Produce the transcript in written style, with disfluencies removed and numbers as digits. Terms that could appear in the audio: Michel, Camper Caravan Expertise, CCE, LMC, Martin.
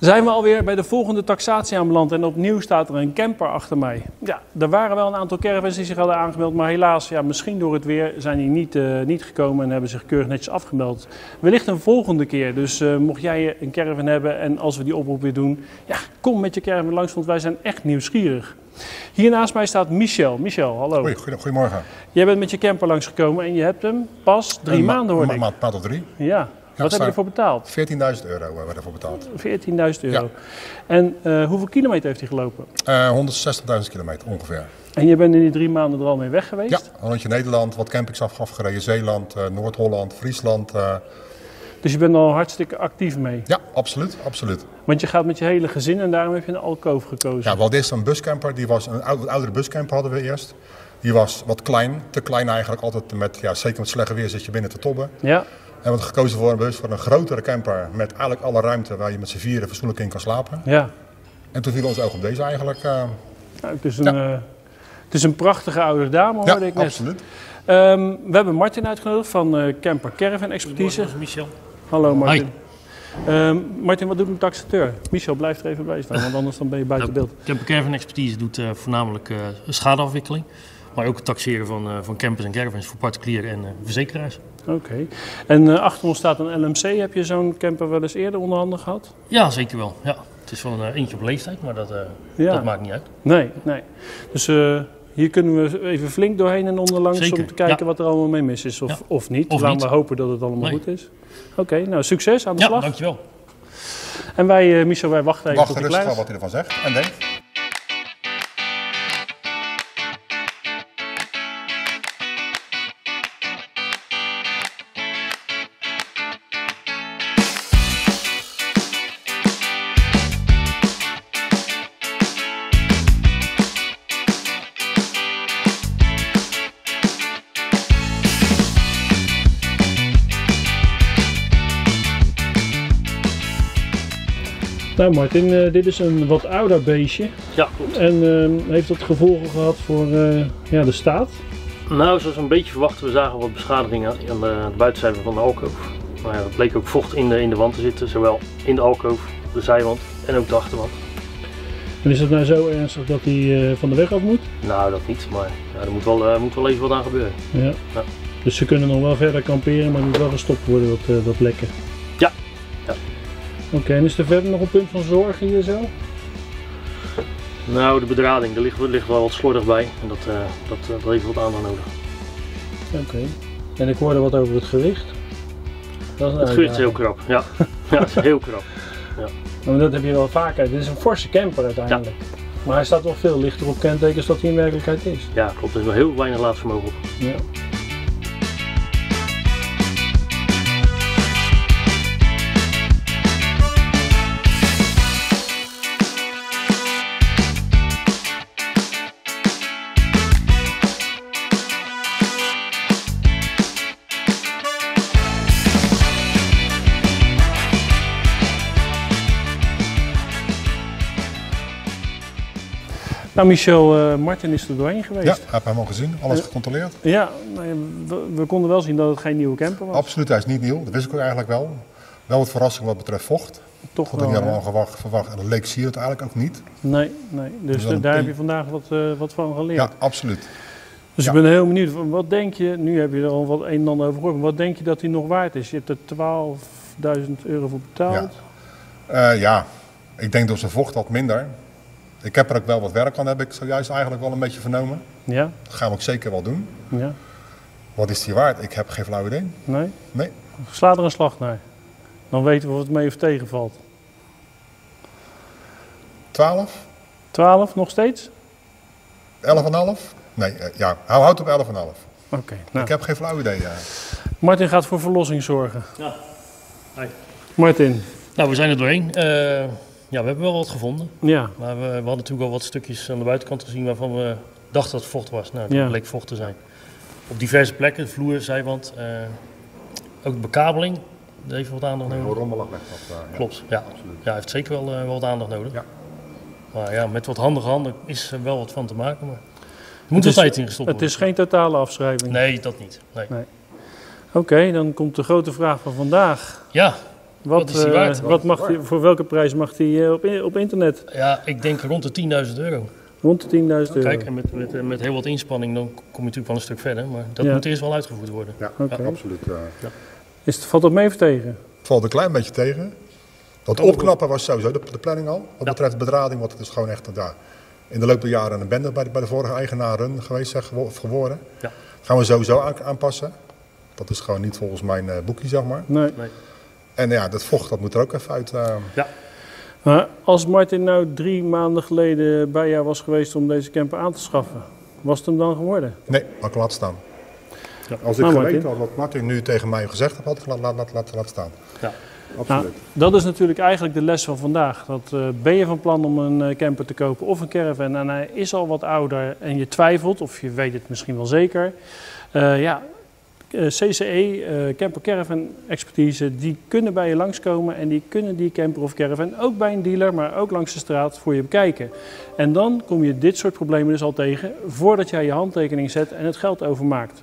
Zijn we alweer bij de volgende taxatie aanbeland en opnieuw staat er een camper achter mij. Ja, er waren wel een aantal caravans die zich hadden aangemeld, maar helaas, ja, misschien door het weer zijn die niet gekomen en hebben zich keurig netjes afgemeld. Wellicht een volgende keer, dus mocht jij een caravan hebben en als we die oproep weer doen, ja, kom met je caravan langs, want wij zijn echt nieuwsgierig. Hier naast mij staat Michel. Michel, hallo. Goedemorgen. Jij bent met je camper langsgekomen en je hebt hem pas 3 maanden hoor ik. Een maand of 3. Ja. Wat heb je ervoor betaald? €14.000 hebben we ervoor betaald. €14.000. Ja. En hoeveel kilometer heeft hij gelopen? 160.000 kilometer ongeveer. En je bent in die 3 maanden er al mee weg geweest? Ja, rondje Nederland, wat campings afgereden, Zeeland, Noord-Holland, Friesland. Dus je bent al hartstikke actief mee? Ja, absoluut, absoluut. Want je gaat met je hele gezin en daarom heb je een alkoof gekozen. Ja, wel dit is een buscamper, die was een oudere buscamper hadden we eerst. Die was wat klein, te klein eigenlijk, altijd met, ja, zeker met slecht weer zit je binnen te tobben. Ja. En we hebben gekozen voor een grotere camper met eigenlijk alle ruimte waar je met z'n vieren fatsoenlijk in kan slapen. Ja. En toen viel ons oog op deze eigenlijk. Nou, het is een prachtige oude dame, hoorde ik net. Absoluut. We hebben Martin uitgenodigd van Camper Caravan Expertise. Michel. Hallo Martin. Hi. Martin, wat doet een taxateur? Michel, blijf er even bij staan, want anders dan ben je buiten beeld. Camper Caravan Expertise doet voornamelijk schadeafwikkeling. Maar ook het taxeren van campers en caravans voor particulieren en verzekeraars. Oké. Okay. En achter ons staat een LMC. Heb je zo'n camper wel eens eerder onderhanden gehad? Ja, zeker wel. Ja. Het is wel een eentje op leeftijd, maar dat maakt niet uit. Nee, nee. Dus hier kunnen we even flink doorheen en onderlangs om te kijken wat er allemaal mee mis is of niet. Of laten we hopen dat het allemaal goed is. Oké, nou succes aan de slag. Ja, dankjewel. En wij, Michel, wij wachten even op de kluis. Wacht rustig wat hij ervan zegt en denkt. Nou Martin, dit is een wat ouder beestje. Ja, klopt. En heeft dat gevolgen gehad voor de staat? Nou, zoals we een beetje verwachten, we zagen wat beschadigingen aan de buitenzijde van de alkoof. Maar er bleek ook vocht in de wand te zitten, zowel in de alkoof, de zijwand en ook de achterwand. En is het nou zo ernstig dat hij van de weg af moet? Nou, dat niet, maar ja, er moet wel even wat aan gebeuren. Ja. Ja. Dus ze kunnen nog wel verder kamperen, maar het moet wel gestopt worden, dat lekken. Ja. Ja. Oké, en is er verder nog een punt van zorgen hier zo? Nou, de bedrading, daar ligt wel wat slordig bij en dat heeft wat aandacht nodig. Oké, en ik hoorde wat over het gewicht. Het gewicht is heel krap, ja. Ja, het is heel krap. Ja. Maar dat heb je wel vaker, dit is een forse camper uiteindelijk. Ja. Maar hij staat wel veel lichter op kentekens dan hij in werkelijkheid is. Ja, klopt, er is wel heel weinig laadvermogen op. Ja. Nou Michel, Martin is er doorheen geweest. Ja, heb hem al gezien, alles gecontroleerd. Ja, we konden wel zien dat het geen nieuwe camper was. Absoluut, hij is niet nieuw, dat wist ik ook eigenlijk wel. Wel wat verrassing wat betreft vocht. Toch wel. Dat had ik niet helemaal verwacht en dat leek zie je het eigenlijk ook niet. Nee, nee. Dus daar heb je vandaag wat van geleerd. Ja, absoluut. Dus ik ben heel benieuwd, wat denk je, nu heb je er al wat een en ander over gehoord, maar wat denk je dat hij nog waard is? Je hebt er €12.000 voor betaald. Ja, ik denk dat zijn vocht wat minder. Ik heb er ook wel wat werk aan, heb ik zojuist eigenlijk wel een beetje vernomen. Ja. Dat gaan we ook zeker wel doen. Ja. Wat is die waard? Ik heb geen flauw idee. Nee? Nee. Sla er een slag naar. Dan weten we of het mee of tegenvalt. 12? 12 nog steeds? 11,5? Nee, ja, houd op 11,5. Oké. Nou. Ik heb geen flauw idee. Ja. Martin gaat voor verlossing zorgen. Ja. Hi. Martin. Nou, we zijn er doorheen. Ja, we hebben wel wat gevonden, maar we hadden natuurlijk al wat stukjes aan de buitenkant gezien waarvan we dachten dat het vocht was. Nou, dat bleek vocht te zijn. Op diverse plekken, vloer, zijwand, ook de bekabeling, dat heeft wat aandacht nodig. Een rommelig weg dat. Klopt, ja. Absoluut. Ja, heeft zeker wel wat aandacht nodig. Ja. Maar ja, met wat handige handen is er wel wat van te maken, maar er moet wel tijd in gestopt worden. Het is geen totale afschrijving? Nee, dat niet. Nee. Oké, dan komt de grote vraag van vandaag. Ja. Wat is die waard? Wat mag die, voor welke prijs mag die op internet? Ja, ik denk rond de €10.000. Rond de €10.000. Kijk, en met heel wat inspanning dan kom je natuurlijk wel een stuk verder. Maar dat moet eerst wel uitgevoerd worden. Ja, okay. Absoluut. Valt dat mee of tegen? Het valt een klein beetje tegen. Dat opknappen was sowieso de planning al. Wat betreft bedrading, want het is gewoon echt in de loop der jaren een bende bij de vorige eigenaren geweest geworden. Ja. Dat gaan we sowieso aanpassen. Dat is gewoon niet volgens mijn boekje, zeg maar. Nee. En ja, dat vocht, dat moet er ook even uit. Ja. Als Martin nou 3 maanden geleden bij jou was geweest om deze camper aan te schaffen, was het hem dan geworden? Nee, had ik laten staan. Ja. Als ik geweten had wat Martin nu tegen mij gezegd had, had ik laten staan. Ja. Absoluut. Nou, dat is natuurlijk eigenlijk de les van vandaag. Dat, ben je van plan om een camper te kopen of een caravan en hij is al wat ouder en je twijfelt of je weet het misschien wel zeker. CCE, Camper Caravan Expertise, die kunnen bij je langskomen en die kunnen die camper of caravan ook bij een dealer, maar ook langs de straat voor je bekijken. En dan kom je dit soort problemen dus al tegen voordat jij je handtekening zet en het geld overmaakt.